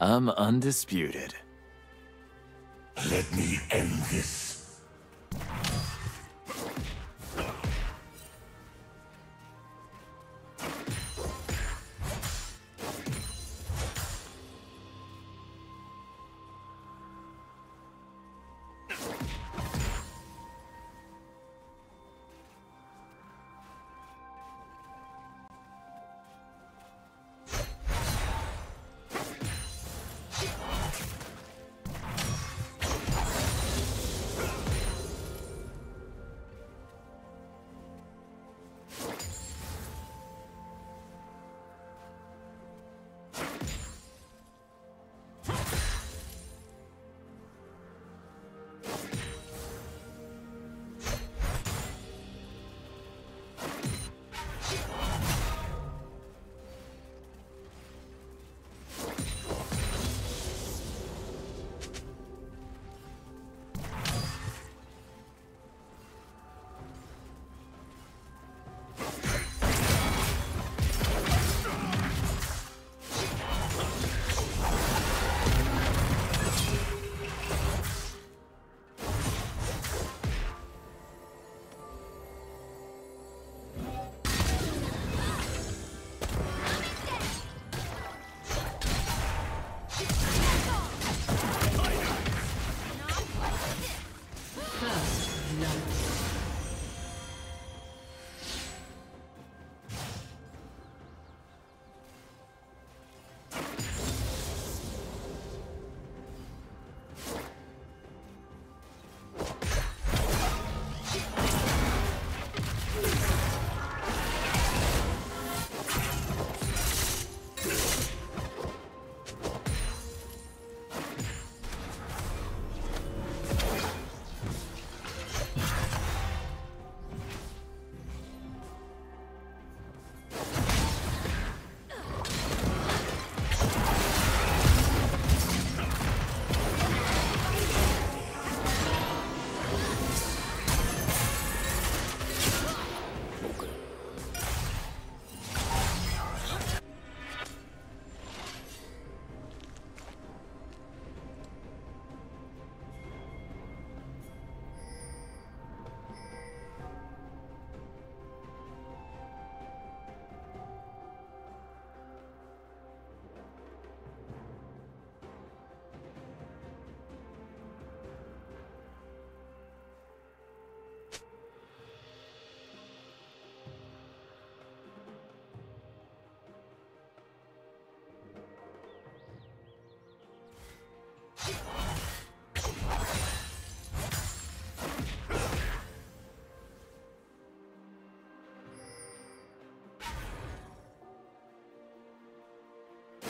I'm undisputed. Let me end this.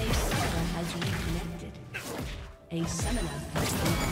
A summoner has reconnected. A summoner has reconnected.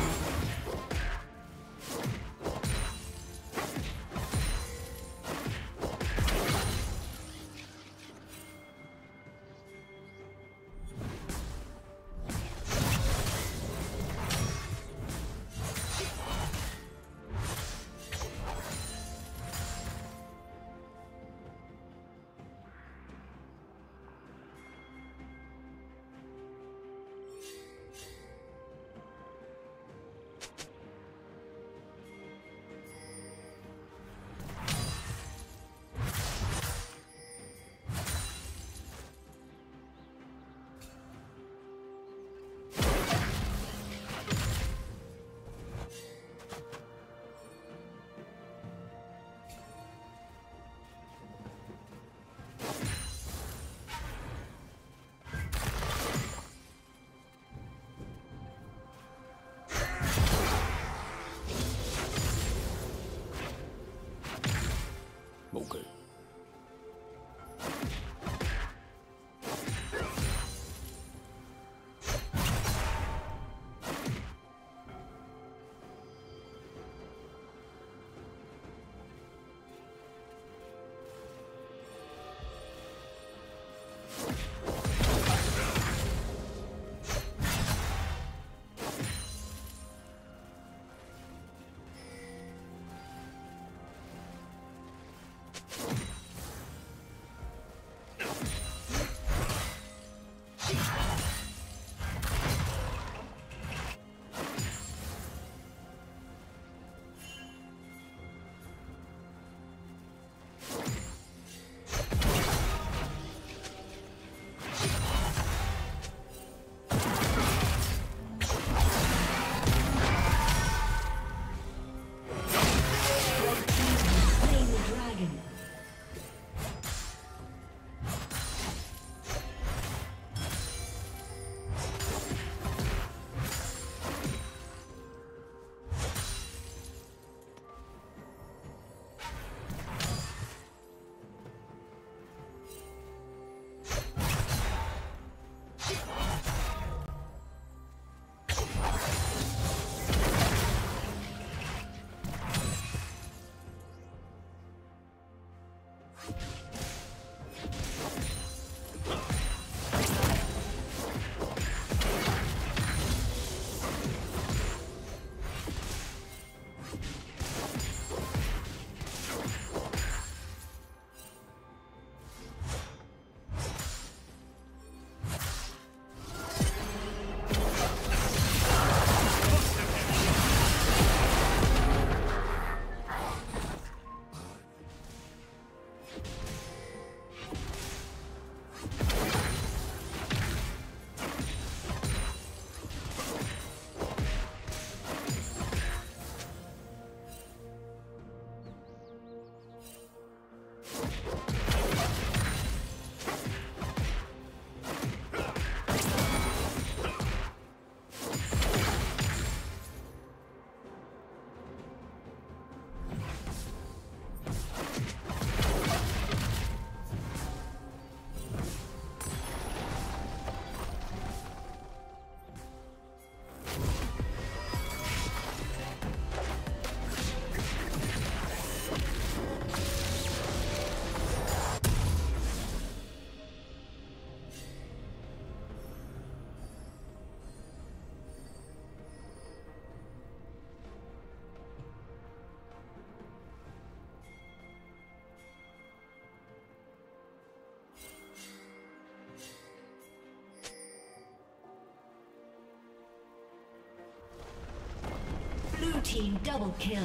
team double kill.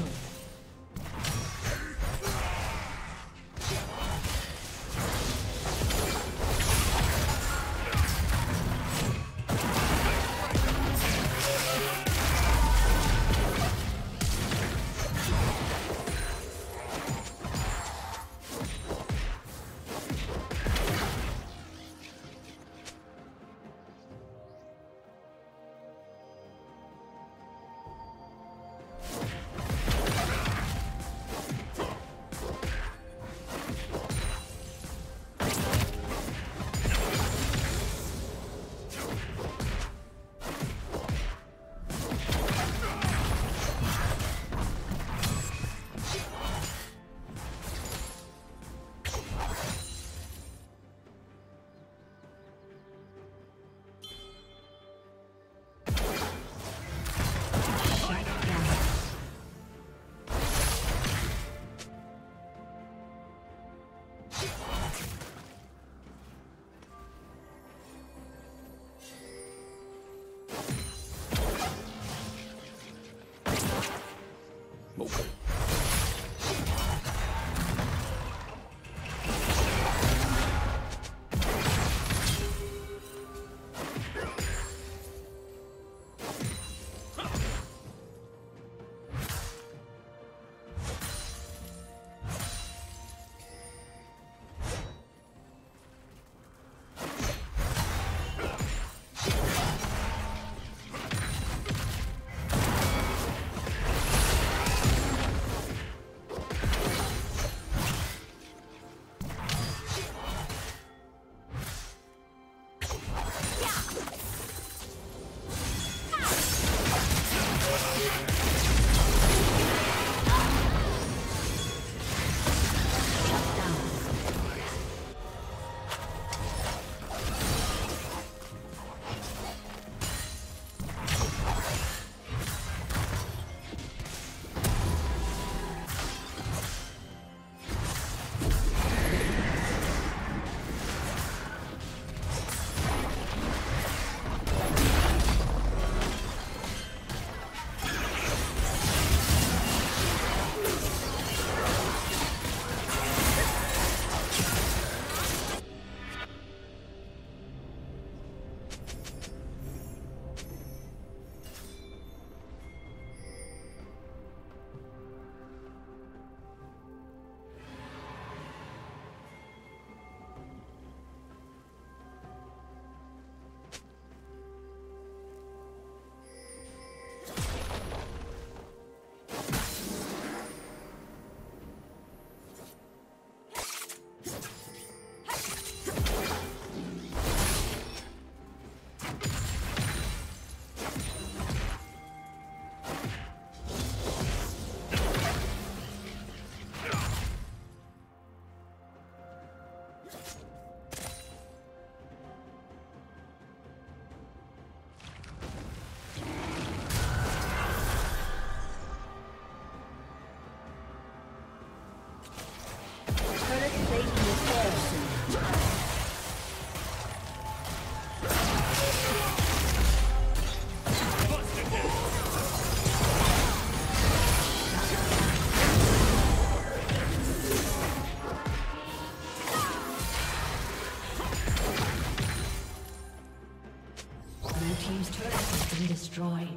Destroyed.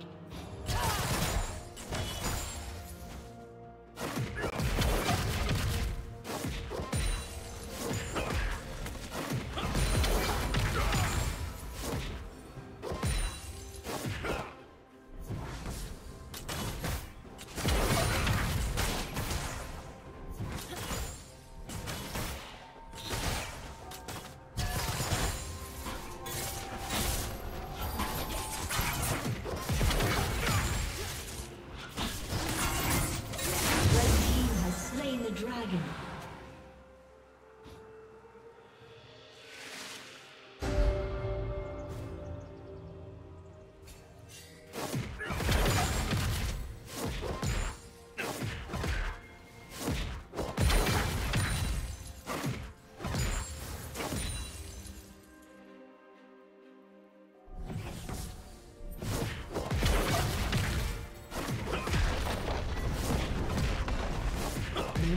Blue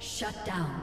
Shut down.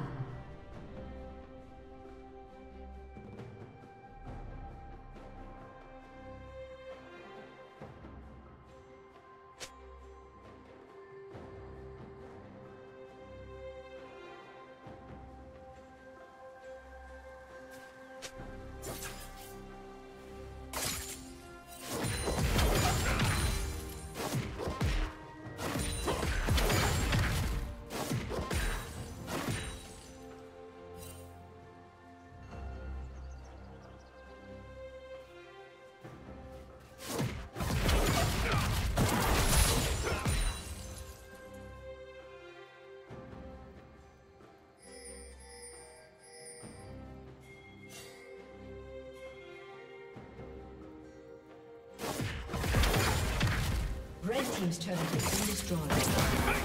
Red team's turret has been destroyed.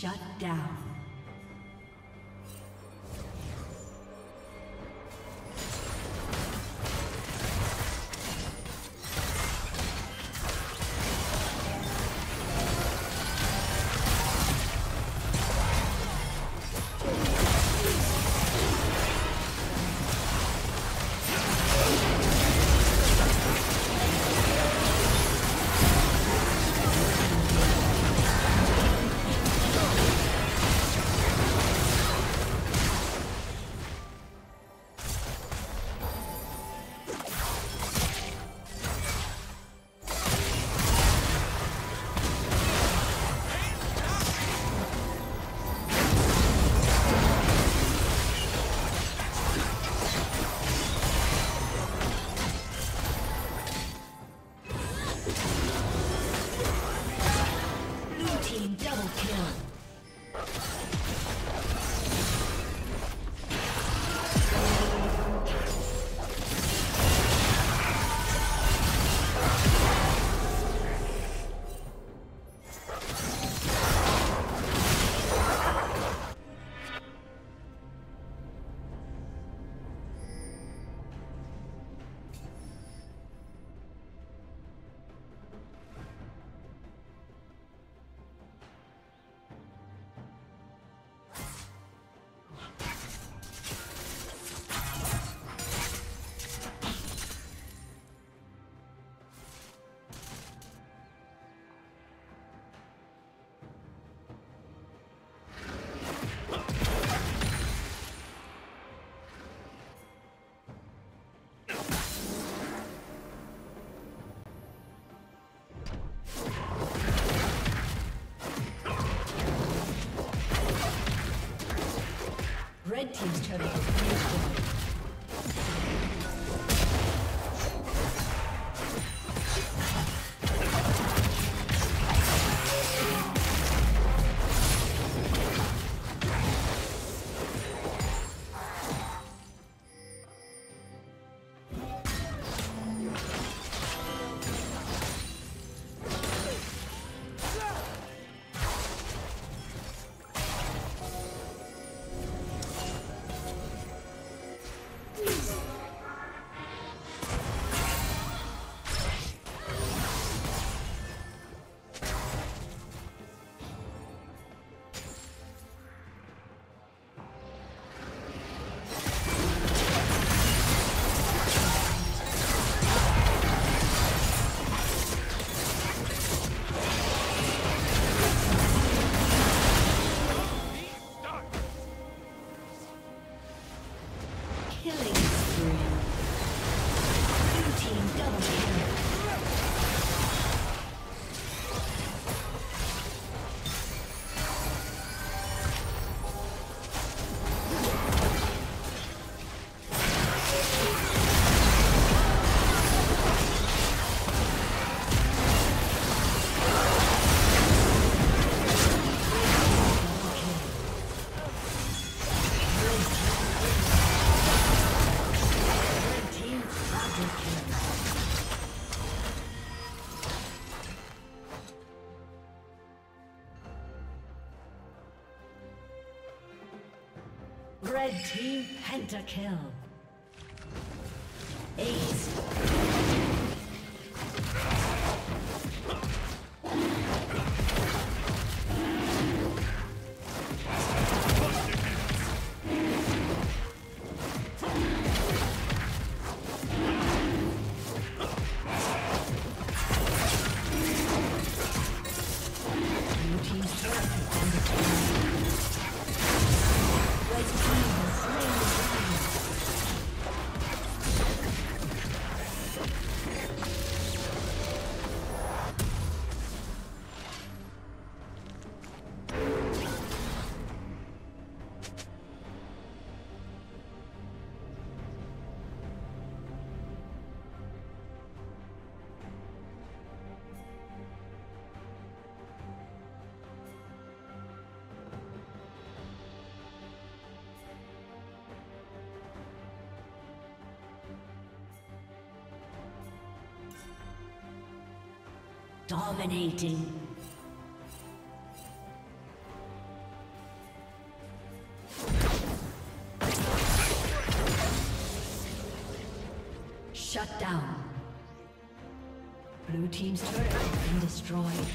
Shut down. Red team's turret has been destroyed. Red team pentakill. Dominating. team's turret has been destroyed.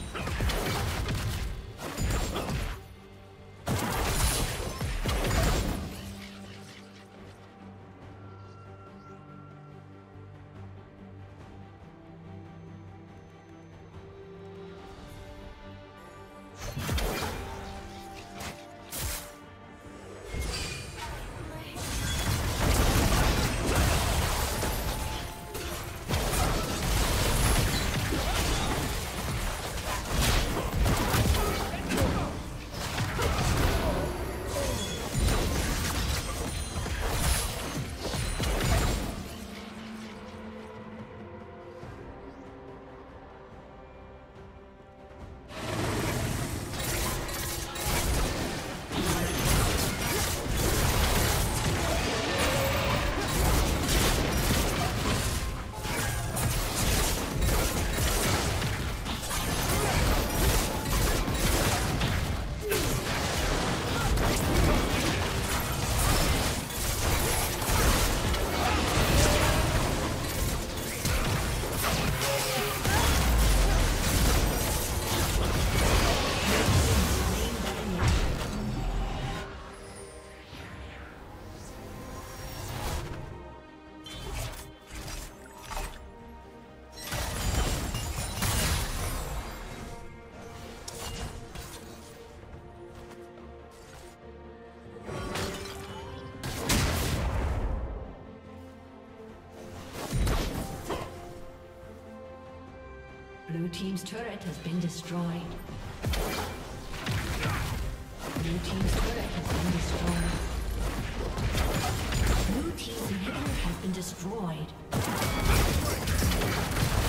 Blue team's turret has been destroyed. Blue team's turret has been destroyed. Blue team's inhibitor has been destroyed.